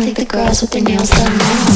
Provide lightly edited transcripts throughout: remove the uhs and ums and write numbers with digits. I think the girls with their nails done now.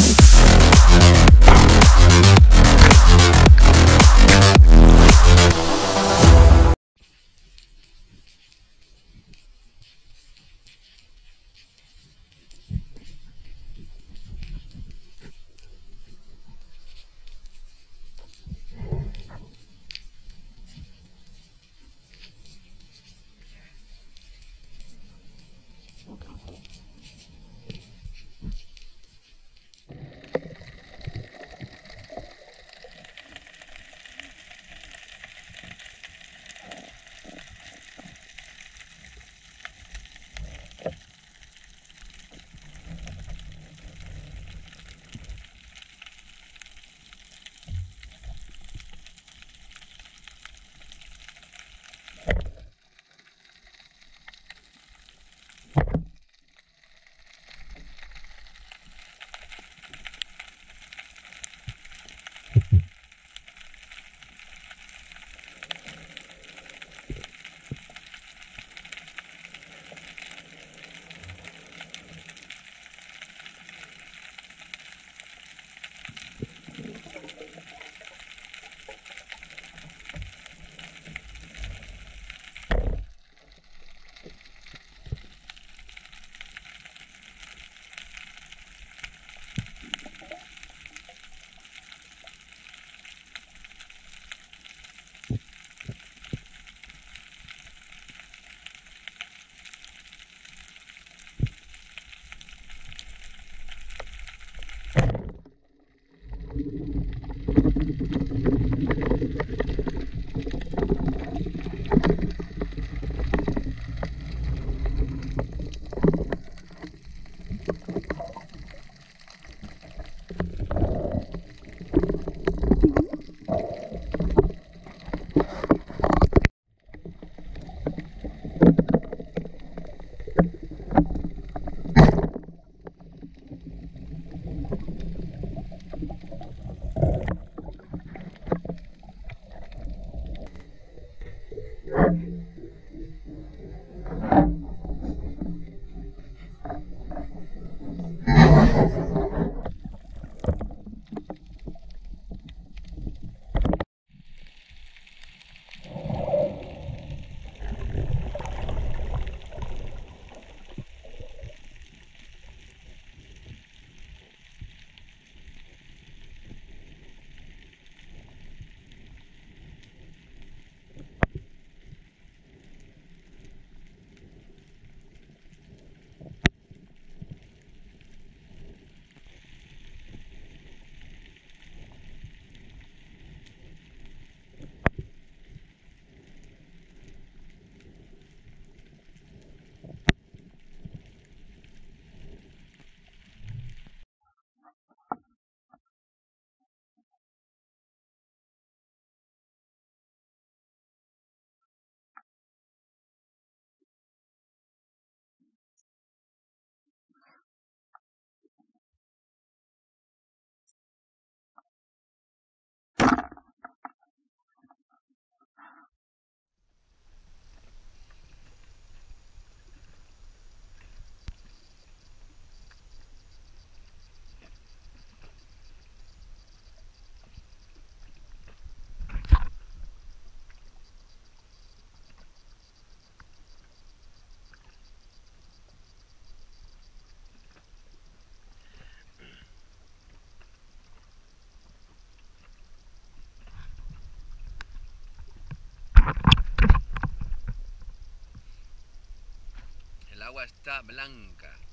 El agua está blanca.